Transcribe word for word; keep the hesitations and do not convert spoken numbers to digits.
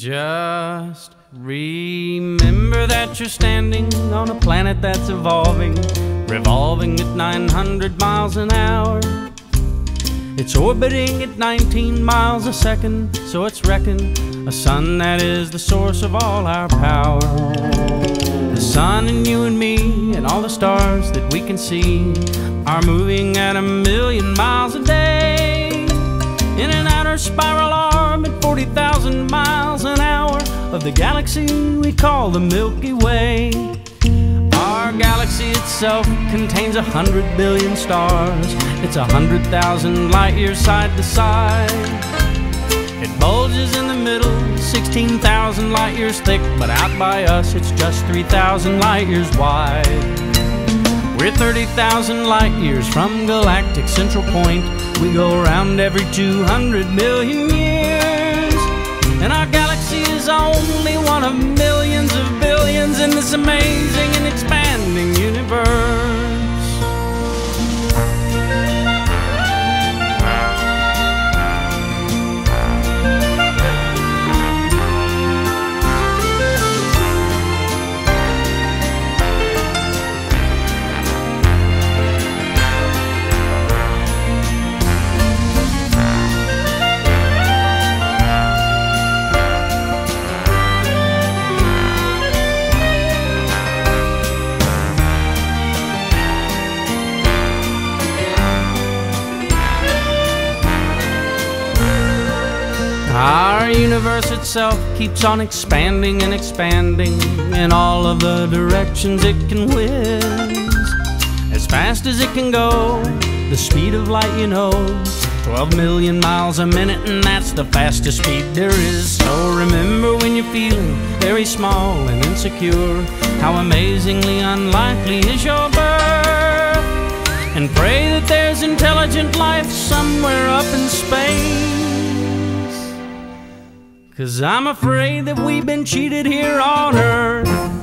Just remember that you're standing on a planet that's evolving, revolving at nine hundred miles an hour. It's orbiting at nineteen miles a second, so it's reckoned a sun that is the source of all our power. The sun and you and me and all the stars that we can see are moving at a million miles a day in an outer spiral arm at forty thousand miles an hour of the galaxy we call the Milky Way. Our galaxy itself contains a hundred billion stars. It's a hundred thousand light years side to side. It bulges in the middle, sixteen thousand light years thick, but out by us it's just three thousand light years wide. We're thirty thousand light years from galactic central point. We go around every two hundred million years, and our galaxy is only one of millions of billions in this amazing and expanding universe. Our universe itself keeps on expanding and expanding in all of the directions it can whiz. As fast as it can go, the speed of light, you know, twelve million miles a minute, and that's the fastest speed there is. So remember when you're feeling very small and insecure, how amazingly unlikely is your birth, and pray that there's intelligent life somewhere up in space. 'Cause I'm afraid that we've been cheated here on Earth.